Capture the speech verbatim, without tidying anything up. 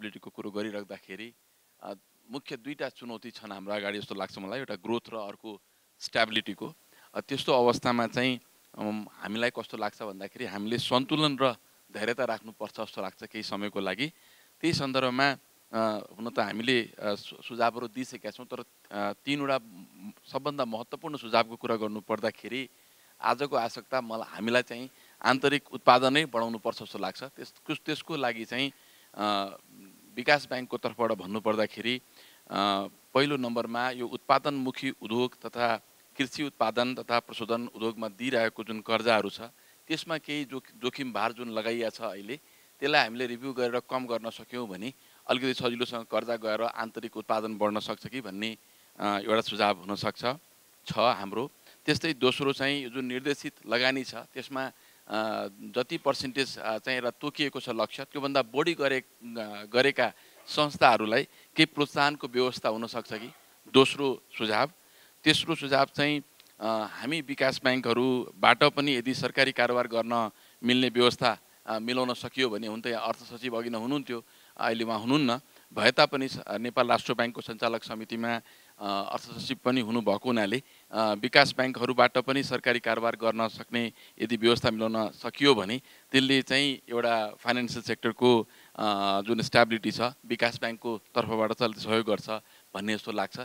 बिलिटी को कुरो गरिराख्दाखेरि मुख्य दुईटा चुनौती छन् हाम्रो अगाडि जस्तो लाग्छ मलाई, एउटा ग्रोथ र अर्को स्टेबिलिटी को। त्यस्तो अवस्थामा चाहिँ हामीलाई कस्तो लाग्छ भन्दाखेरि हामीले सन्तुलन र धैर्यता राख्नुपर्छ जस्तो लाग्छ केही समयको लागि। त्यही सन्दर्भमा हुन त हामीले सुझावहरू दिइसकेका छौँ, तर तीनवटा सबभन्दा महत्त्वपूर्ण सुझावको कुरा गर्नुपर्दाखेरि आजको आवश्यकता मलाई हामीलाई चाहिँ आन्तरिक उत्पादनै बढाउनुपर्छ जस्तो लाग्छ। त्यसको त्यसको लागि चाहिँ विकास ब्याङ्कको तर्फबाट भन्नुपर्दाखेरि पहिलो नम्बरमा यो उत्पादनमुखी उद्योग तथा कृषि उत्पादन तथा प्रशोधन उद्योगमा दिइरहेको जुन कर्जाहरू छ त्यसमा केही जो जोखिम भार जुन लगाइएको छ अहिले त्यसलाई हामीले रिभ्यू गरेर कम गर्न सक्यौँ भने अलिकति सजिलोसँग कर्जा गएर आन्तरिक उत्पादन बढ्न सक्छ कि भन्ने एउटा सुझाव हुनसक्छ छ हाम्रो। त्यस्तै दोस्रो चाहिँ जुन निर्देशित लगानी छ त्यसमा जति पर्सेन्टेज चाहिँ र तोकिएको छ लक्ष्य त्योभन्दा बढी गरे गरेका संस्थाहरूलाई केही प्रोत्साहनको व्यवस्था हुनसक्छ कि, दोस्रो सुझाव। तेस्रो सुझाव चाहिँ हामी विकास ब्याङ्कहरूबाट पनि यदि सरकारी कारोबार गर्न मिल्ने व्यवस्था मिलाउन सकियो भने हुन त अर्थ सचिव अघि नहुनुहुन्थ्यो, अहिले उहाँ हुनुहुन्न, भए तापनि नेपाल राष्ट्र ब्याङ्कको सञ्चालक समितिमा अर्थ सचिव पनि हुनुभएको हुनाले विकास ब्याङ्कहरूबाट पनि सरकारी कारोबार गर्न सक्ने यदि व्यवस्था मिलाउन सकियो भने त्यसले चाहिँ एउटा फाइनेन्सियल सेक्टरको जुन स्टेबिलिटी छ विकास ब्याङ्कको तर्फबाट सहयोग गर्छ भन्ने जस्तो लाग्छ।